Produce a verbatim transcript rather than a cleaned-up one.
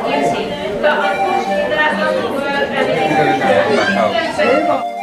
and beauty, but unfortunately that doesn't work and it isn't.